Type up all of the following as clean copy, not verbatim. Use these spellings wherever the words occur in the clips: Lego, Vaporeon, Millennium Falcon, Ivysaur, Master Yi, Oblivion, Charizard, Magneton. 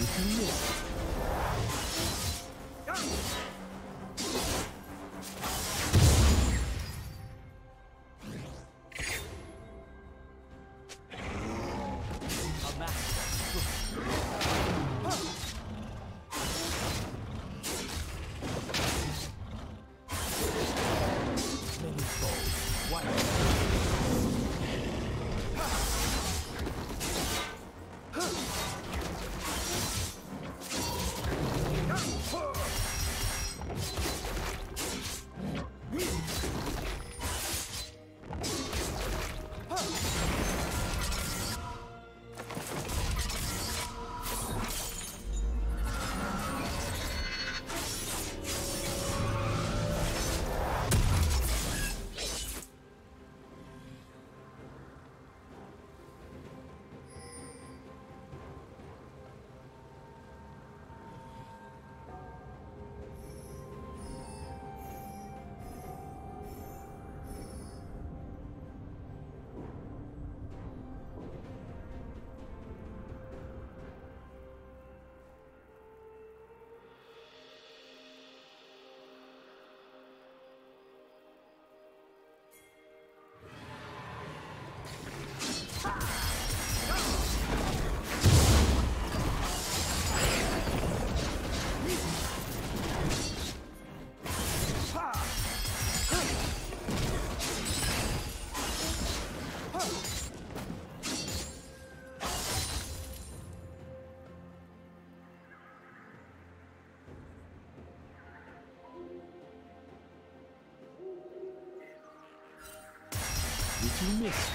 You can miss. You missed.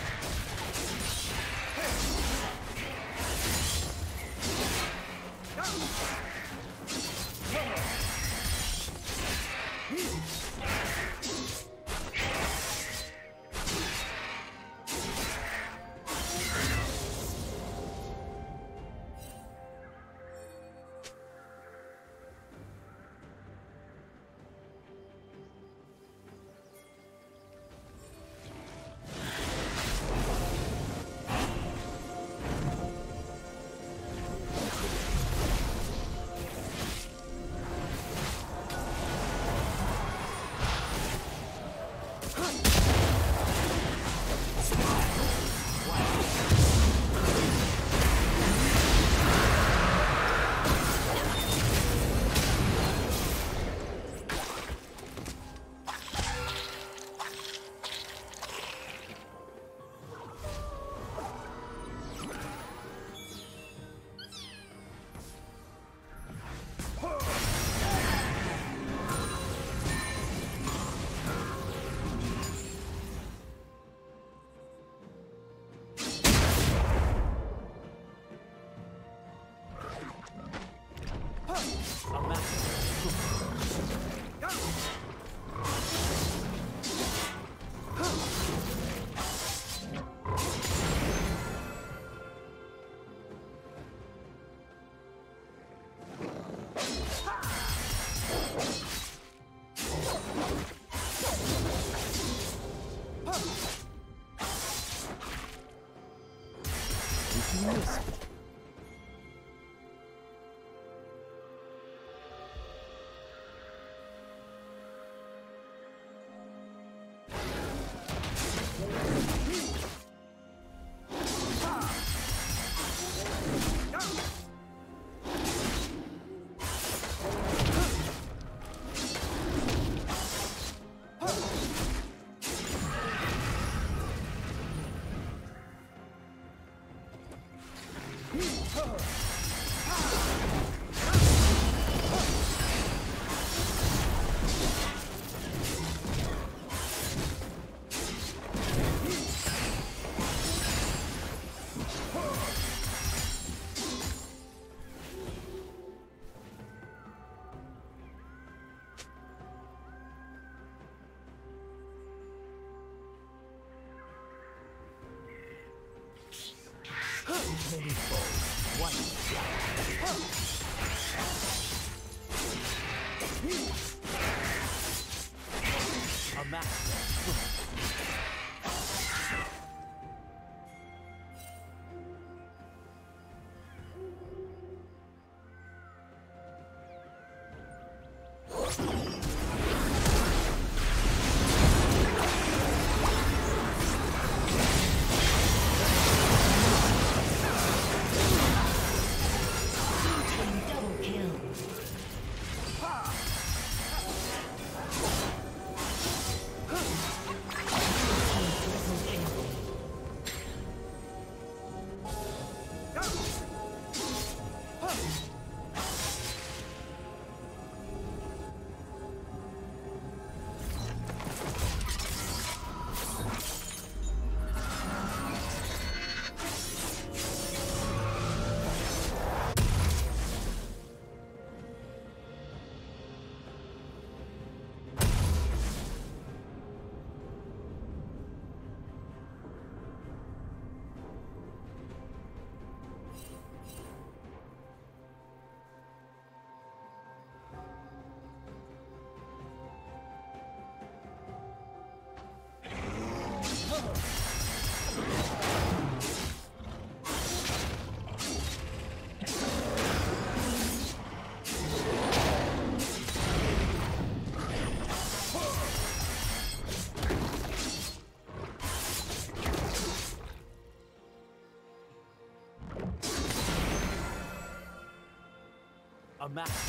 A master. a master.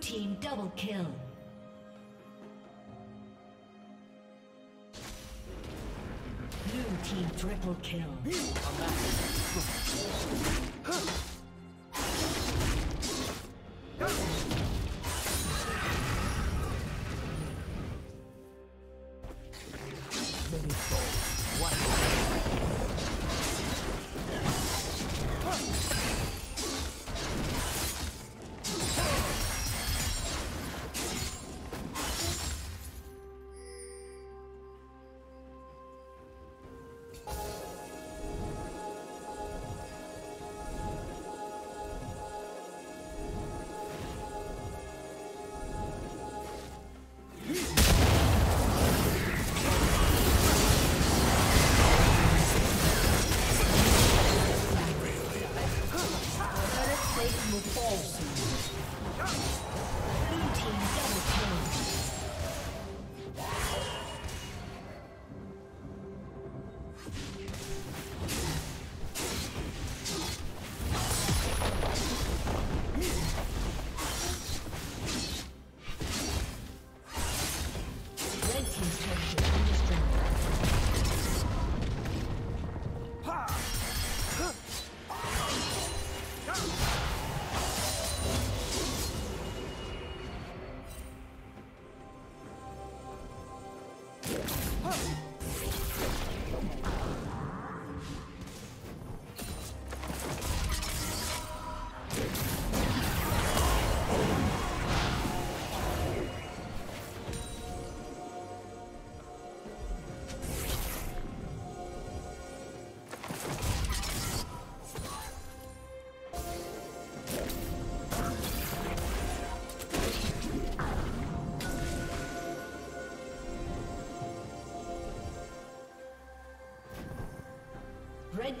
Team double kill. Blue team triple kill. Red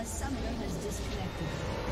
A summoner has disconnected.